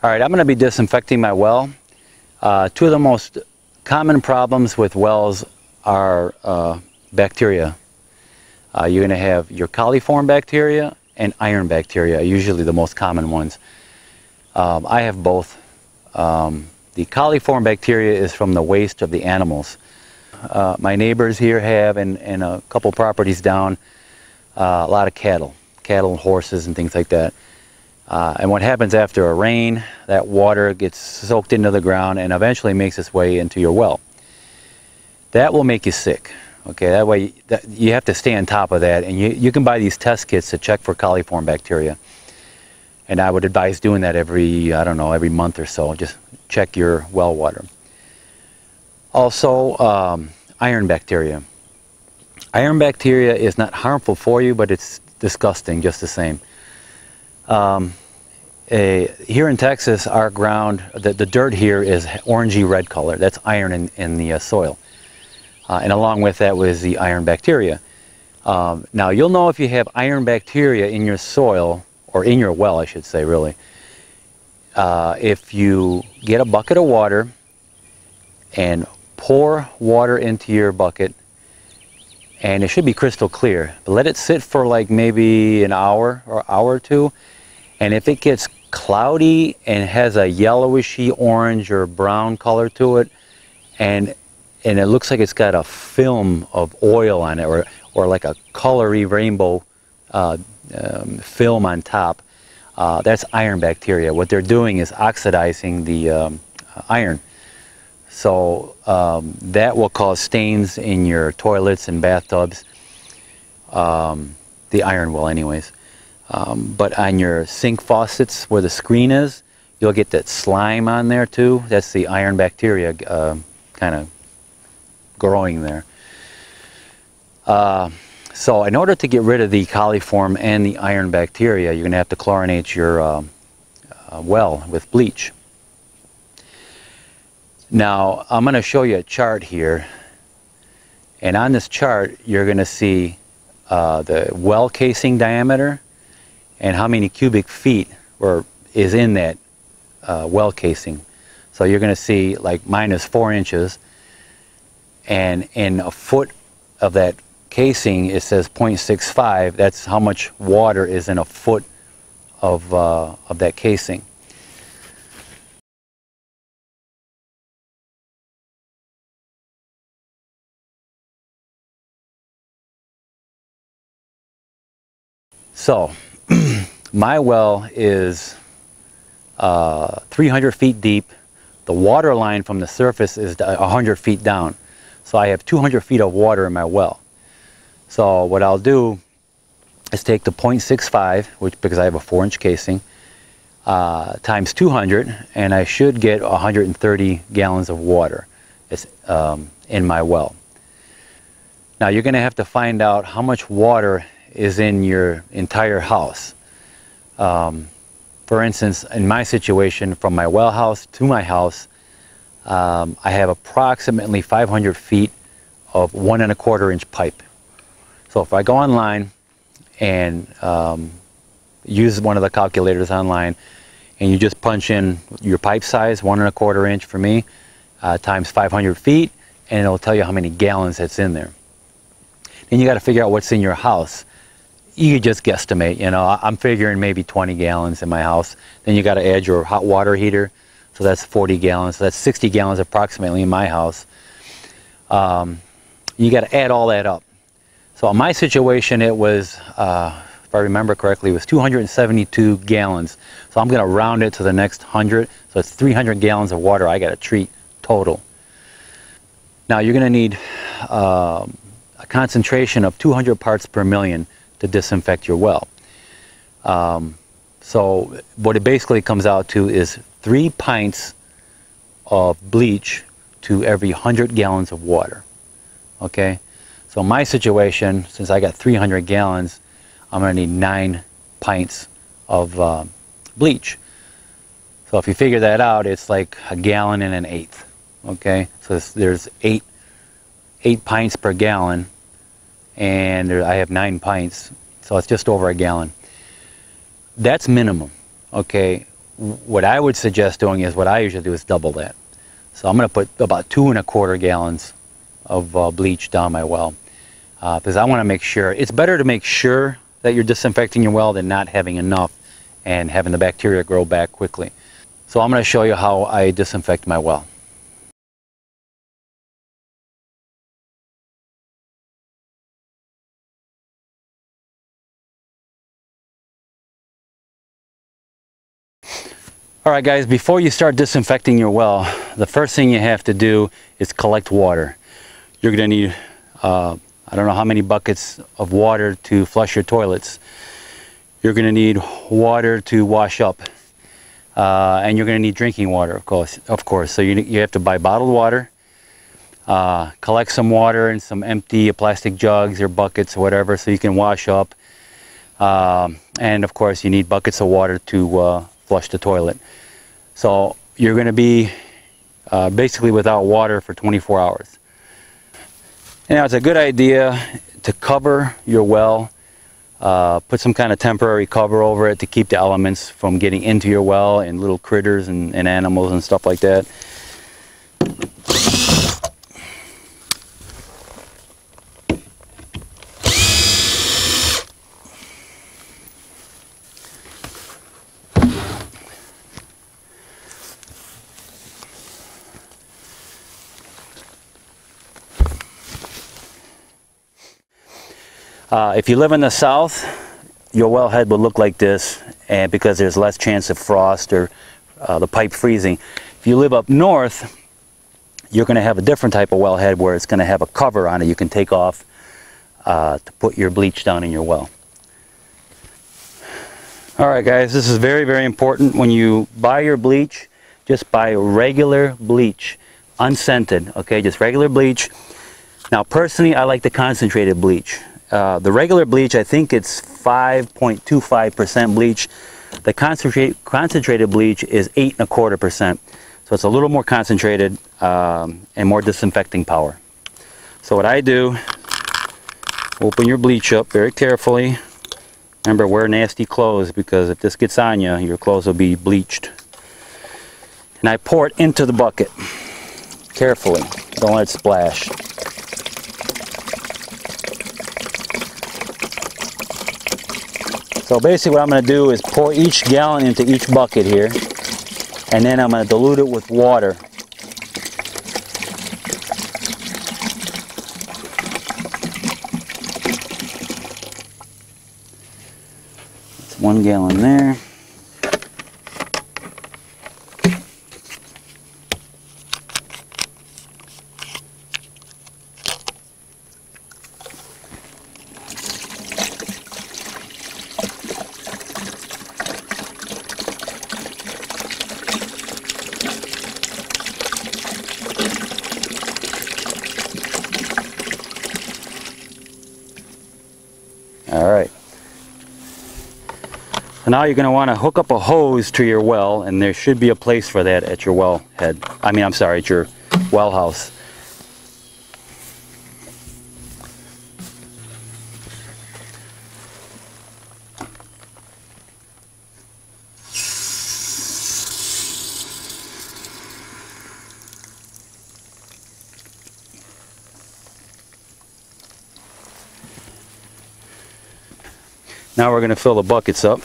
All right, I'm going to be disinfecting my well. Two of the most common problems with wells are bacteria. You're going to have your coliform bacteria and iron bacteria, usually the most common ones. I have both. The coliform bacteria is from the waste of the animals. My neighbors here have, and a couple properties down, a lot of cattle and horses and things like that. And what happens after a rain, that water gets soaked into the ground and eventually makes its way into your well. That will make you sick. Okay, that way you have to stay on top of that, and you can buy these test kits to check for coliform bacteria. And I would advise doing that every, I don't know, every month or so. Just check your well water. Also, iron bacteria. Iron bacteria is not harmful for you, but it's disgusting just the same. Here in Texas, our ground, the dirt here is orangey red color. That's iron in the soil. And along with that was the iron bacteria. Now you'll know if you have iron bacteria in your soil, or in your well I should say really, if you get a bucket of water and pour water into your bucket, and it should be crystal clear, but let it sit for like maybe an hour or two, and if it gets cloudy and has a yellowishy orange or brown color to it, and it looks like it's got a film of oil on it, or like a colory rainbow film on top, that's iron bacteria. What they're doing is oxidizing the iron. So that will cause stains in your toilets and bathtubs, the iron will anyways. But on your sink faucets where the screen is, you'll get that slime on there too. That's the iron bacteria kind of growing there. So in order to get rid of the coliform and the iron bacteria, you're going to have to chlorinate your well with bleach. Now I'm going to show you a chart here, and on this chart you're going to see the well casing diameter and how many cubic feet is in that well casing. So you're going to see like -4 inches, and in a foot of that casing it says 0.65. That's how much water is in a foot of that casing. So, my well is 300 feet deep. The water line from the surface is 100 feet down. So I have 200 feet of water in my well. So what I'll do is take the 0.65, which, because I have a 4-inch casing, times 200, and I should get 130 gallons of water in my well. Now you're going to have to find out how much water is in your entire house. For instance, in my situation, from my well house to my house, I have approximately 500 feet of 1¼ inch pipe. So if I go online and use one of the calculators online, and you just punch in your pipe size, 1¼ inch for me, times 500 feet, and it'll tell you how many gallons that's in there. Then you got to figure out what's in your house. You just guesstimate, you know, I'm figuring maybe 20 gallons in my house. Then you got to add your hot water heater, so that's 40 gallons. So that's 60 gallons approximately in my house. You got to add all that up. So in my situation, it was, if I remember correctly, it was 272 gallons. So I'm going to round it to the next 100. So it's 300 gallons of water I got to treat total. Now you're going to need a concentration of 200 parts per million to disinfect your well. So what it basically comes out to is 3 pints of bleach to every 100 gallons of water. Okay, so my situation, since I got 300 gallons, I'm going to need 9 pints of bleach. So if you figure that out, it's like 1 gallon and 1/8. Okay, so there's 8 pints per gallon, and I have 9 pints, so it's just over 1 gallon. That's minimum, okay? what I would suggest doing is what I usually do is double that. So I'm going to put about 2¼ gallons of bleach down my well, because I want to make sure, it's better to make sure that you're disinfecting your well than not having enough and having the bacteria grow back quickly. So I'm going to show you how I disinfect my well. Alright guys, before you start disinfecting your well, the first thing you have to do is collect water. You're going to need, I don't know how many buckets of water to flush your toilets. You're going to need water to wash up. And you're going to need drinking water, of course. So you have to buy bottled water, collect some water in some empty plastic jugs or buckets or whatever so you can wash up. And of course you need buckets of water to flush the toilet. So you're going to be basically without water for 24 hours. Now it's a good idea to cover your well, put some kind of temporary cover over it to keep the elements from getting into your well and little critters and animals and stuff like that. If you live in the south, your well head will look like this, and because there's less chance of frost or the pipe freezing. If you live up north, you're going to have a different type of well head where it's going to have a cover on it you can take off to put your bleach down in your well. Alright guys, this is very, very important. When you buy your bleach, just buy regular bleach, unscented, okay, just regular bleach. Now personally, I like the concentrated bleach. The regular bleach, I think it's 5.25% bleach. The concentrated bleach is 8.25%. So it's a little more concentrated and more disinfecting power. So what I do, open your bleach up very carefully. Remember, wear nasty clothes because if this gets on you, your clothes will be bleached. And I pour it into the bucket carefully. Don't let it splash. So basically what I'm going to do is pour each gallon into each bucket here, and then I'm going to dilute it with water. That's 1 gallon there. So now you're going to want to hook up a hose to your well, and there should be a place for that at your well head. I mean, I'm sorry, at your well house. Now we're going to fill the buckets up.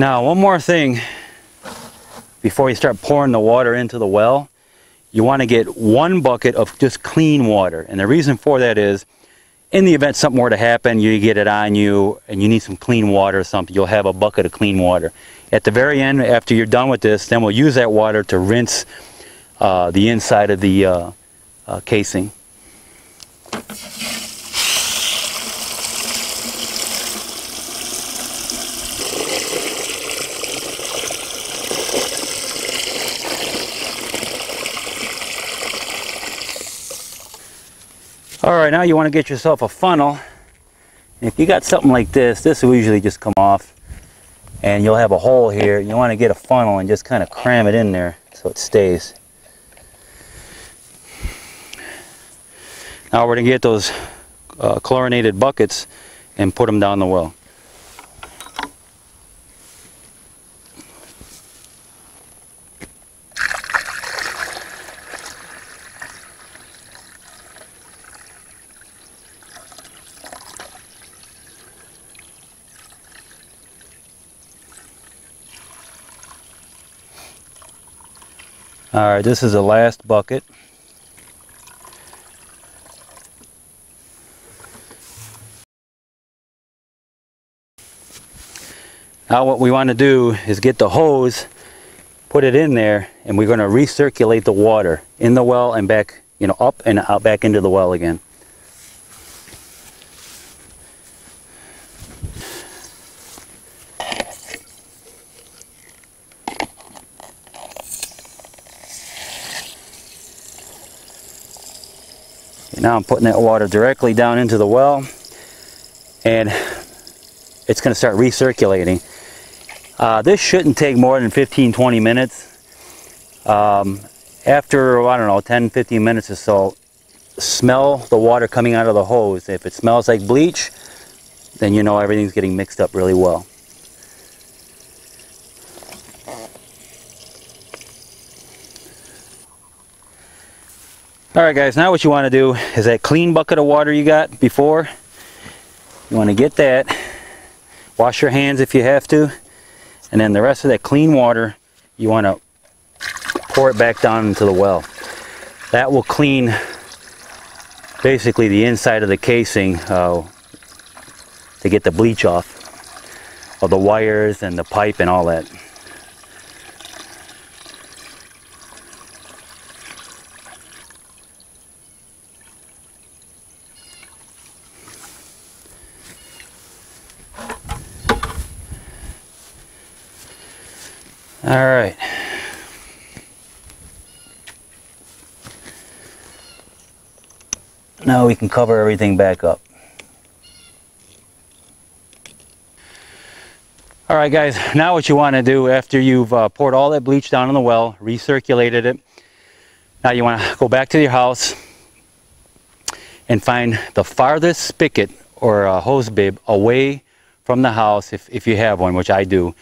Now, one more thing before you start pouring the water into the well, you want to get 1 bucket of just clean water. And the reason for that is in the event something were to happen, you get it on you and you need some clean water or something, you'll have a bucket of clean water. At the very end, after you're done with this, then we'll use that water to rinse the inside of the casing. All right, now you want to get yourself a funnel. And if you got something like this, this will usually just come off and you'll have a hole here. You want to get a funnel and just kind of cram it in there so it stays. Now we're going to get those chlorinated buckets and put them down the well. All right, this is the last bucket. Now what we want to do is get the hose, put it in there, and we're going to recirculate the water in the well and back, you know, up and out back into the well again. And now I'm putting that water directly down into the well, and it's going to start recirculating. This shouldn't take more than 15-20 minutes. After, I don't know, 10-15 minutes or so, smell the water coming out of the hose. If it smells like bleach, then you know everything's getting mixed up really well. All right, guys, now what you want to do is that clean bucket of water you got before, you want to get that, wash your hands if you have to, and then the rest of that clean water, you want to pour it back down into the well. That will clean basically the inside of the casing to get the bleach off of the wires and the pipe and all that. All right. Now we can cover everything back up. All right, guys, now what you want to do after you've poured all that bleach down in the well, recirculated it, now you want to go back to your house and find the farthest spigot or hose bib away from the house, if you have one, which I do.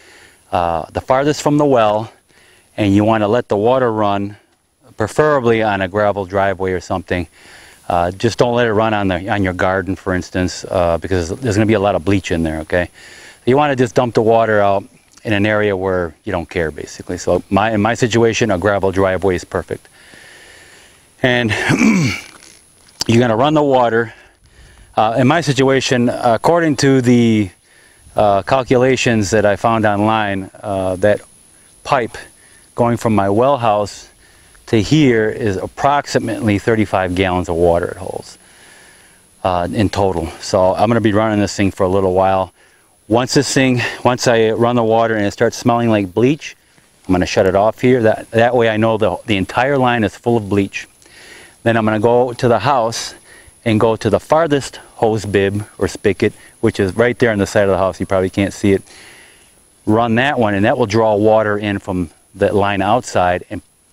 The farthest from the well, and you want to let the water run, preferably on a gravel driveway or something. Just don't let it run on your garden, for instance, because there's going to be a lot of bleach in there. Okay, you want to just dump the water out in an area where you don't care, basically. So in my situation, a gravel driveway is perfect. And you're going to run the water. In my situation, according to the calculations that I found online, that pipe going from my well house to here is approximately 35 gallons of water it holds in total. So I'm going to be running this thing for a little while. Once I run the water and it starts smelling like bleach, I'm going to shut it off here. That way I know the entire line is full of bleach. Then I'm going to go to the house and go to the farthest hose bib or spigot, which is right there on the side of the house. You probably can't see it. Run that one, and that will draw water in from that line outside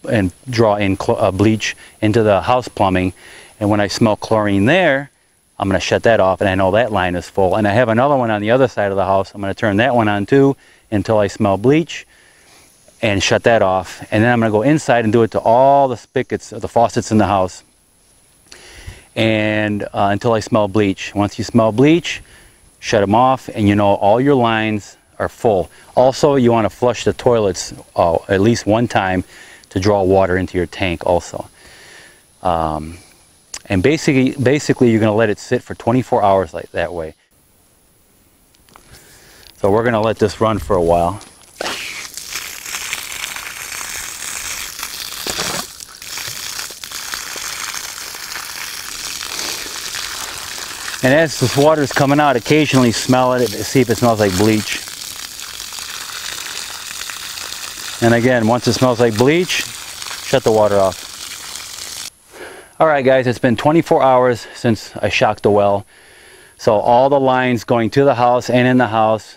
and draw in bleach into the house plumbing. And when I smell chlorine there, I'm going to shut that off, and I know that line is full. And I have another one on the other side of the house. I'm going to turn that one on too until I smell bleach and shut that off. And then I'm going to go inside and do it to all the spigots, the faucets in the house, and until I smell bleach. Once you smell bleach, shut them off, and you know all your lines are full. Also, you want to flush the toilets at least one time to draw water into your tank also. And basically you're going to let it sit for 24 hours like that way. So we're going to let this run for a while. And as this water is coming out, occasionally smell it, see if it smells like bleach. And again, once it smells like bleach, shut the water off. All right, guys, it's been 24 hours since I shocked the well. So all the lines going to the house and in the house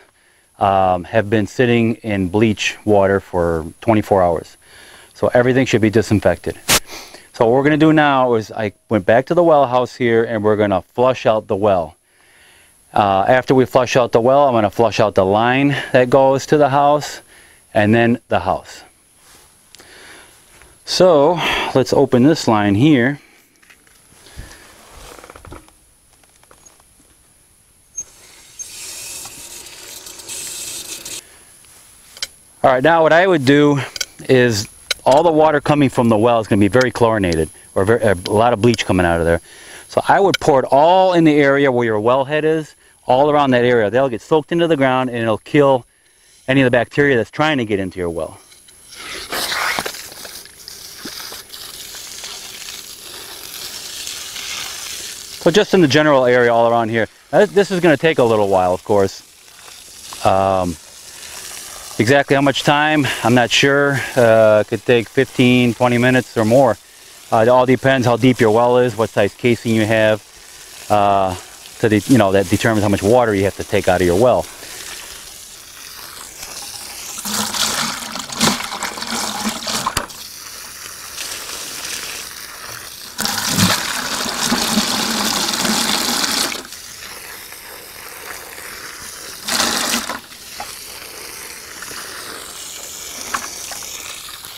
have been sitting in bleach water for 24 hours. So everything should be disinfected. So what we're going to do now is I went back to the well house here and we're going to flush out the well. After we flush out the well, I'm going to flush out the line that goes to the house and then the house. So let's open this line here. All right, now what I would do is all the water coming from the well is going to be very chlorinated, or a lot of bleach coming out of there. So I would pour it all in the area where your well head is, all around that area. They'll get soaked into the ground and it'll kill any of the bacteria that's trying to get into your well. So just in the general area all around here. Now this is going to take a little while, of course. Exactly how much time, I'm not sure. It could take 15, 20 minutes or more. It all depends how deep your well is, what size casing you have. That determines how much water you have to take out of your well.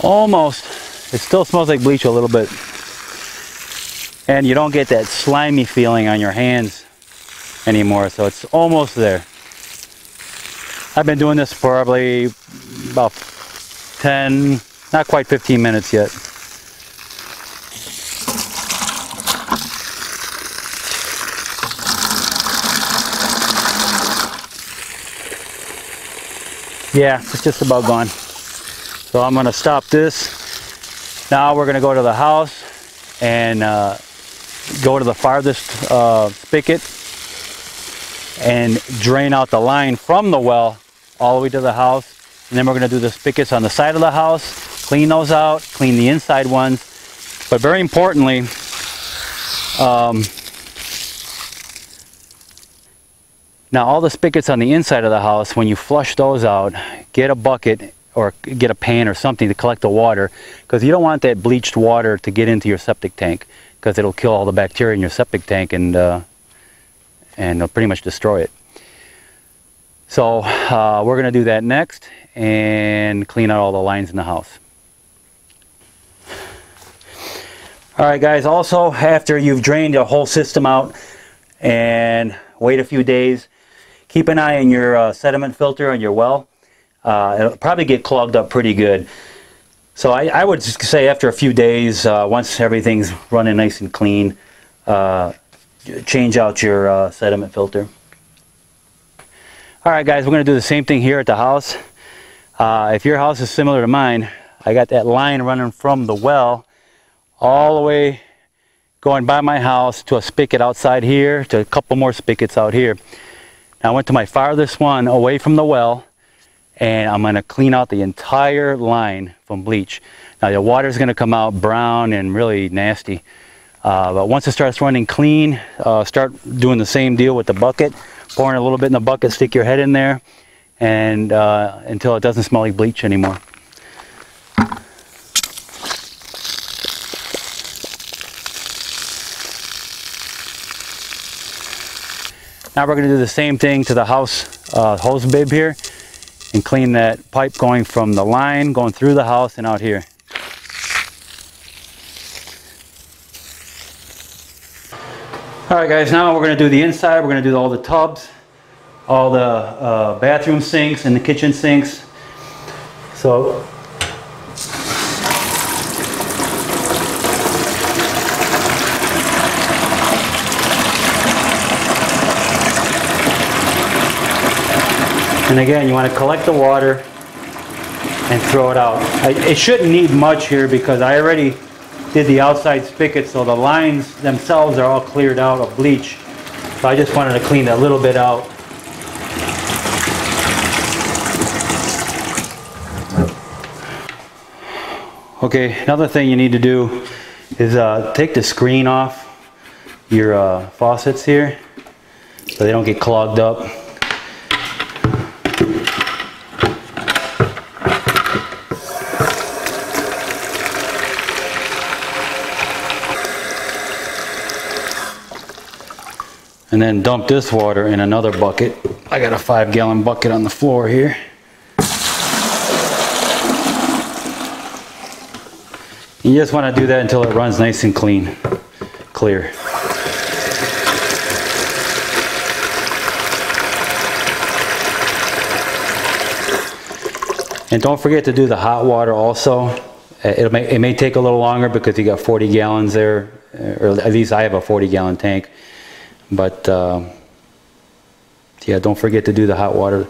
Almost. It still smells like bleach a little bit. And you don't get that slimy feeling on your hands anymore, so it's almost there. I've been doing this for probably about 10, not quite 15 minutes yet. Yeah, it's just about gone. So I'm going to stop this. Now we're going to go to the house and go to the farthest spigot and drain out the line from the well all the way to the house. And then we're going to do the spigots on the side of the house, clean those out, clean the inside ones. But very importantly, now all the spigots on the inside of the house, when you flush those out, get a bucket or get a pan or something to collect the water, because you don't want that bleached water to get into your septic tank, because it'll kill all the bacteria in your septic tank and it'll pretty much destroy it. So we're going to do that next and clean out all the lines in the house. All right, guys, also after you've drained your whole system out and wait a few days, keep an eye on your sediment filter on your well. It'll probably get clogged up pretty good. So I would say after a few days, once everything's running nice and clean, change out your sediment filter. All right, guys, we're going to do the same thing here at the house. If your house is similar to mine, I got that line running from the well all the way going by my house to a spigot outside here, to a couple more spigots out here. Now I went to my farthest one away from the well, and I'm going to clean out the entire line from bleach. Now the water is going to come out brown and really nasty. But once it starts running clean, start doing the same deal with the bucket. Pouring a little bit in the bucket, stick your head in there, and until it doesn't smell like bleach anymore. Now we're going to do the same thing to the house hose bib here, and clean that pipe going from the line, going through the house and out here. All right, guys, now we're going to do the inside. We're going to do all the tubs, all the bathroom sinks and the kitchen sinks. So And again, you want to collect the water and throw it out. It shouldn't need much here because I already did the outside spigot, so the lines themselves are all cleared out of bleach. So I just wanted to clean a little bit out. Okay, another thing you need to do is take the screen off your faucets here so they don't get clogged up. And then dump this water in another bucket. I got a 5-gallon bucket on the floor here. You just want to do that until it runs nice and clean, clear. And don't forget to do the hot water also. It may take a little longer because you got 40 gallons there, or at least I have a 40-gallon tank. But yeah, don't forget to do the hot water.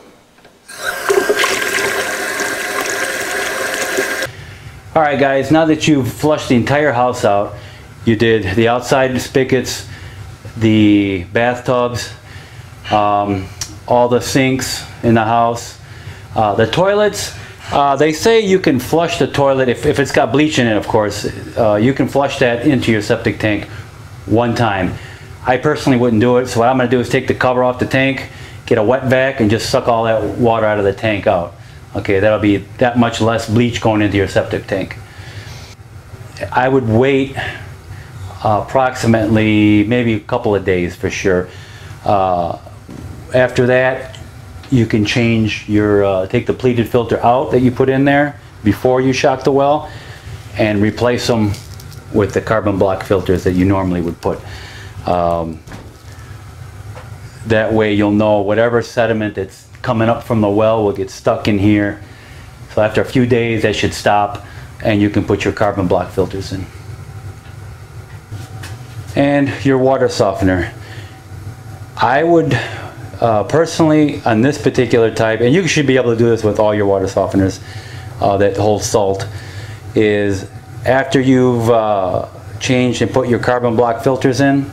All right, guys, now that you've flushed the entire house out, you did the outside spigots, the bathtubs, all the sinks in the house, the toilets. They say you can flush the toilet, if it's got bleach in it, of course, you can flush that into your septic tank one time. I personally wouldn't do it, so what I'm going to do is take the cover off the tank, get a wet vac, and just suck all that water out of the tank out. Okay, that'll be that much less bleach going into your septic tank. I would wait approximately maybe a couple of days for sure. After that, you can change your, take the pleated filter out that you put in there before you shock the well and replace them with the carbon block filters that you normally would put. That way you'll know whatever sediment that's coming up from the well will get stuck in here. So after a few days that should stop and you can put your carbon block filters in. And your water softener. I would personally on this particular type, and you should be able to do this with all your water softeners that hold salt, is after you've changed and put your carbon block filters in,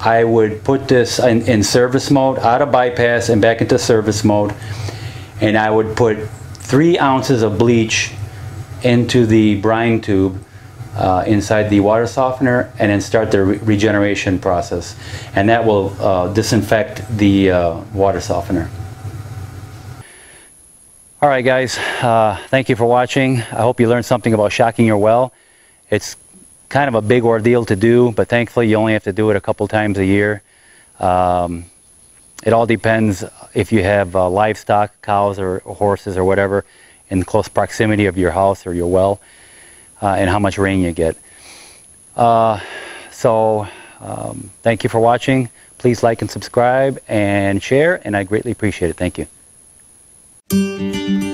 I would put this in service mode, out of bypass and back into service mode, and I would put 3 ounces of bleach into the brine tube inside the water softener and then start the regeneration process, and that will disinfect the water softener. All right, guys, thank you for watching. I hope you learned something about shocking your well. It's kind of a big ordeal to do, but thankfully you only have to do it a couple times a year. It all depends if you have livestock, cows or horses or whatever, in close proximity of your house or your well, and how much rain you get. Thank you for watching. Please like and subscribe and share, and I greatly appreciate it. Thank you.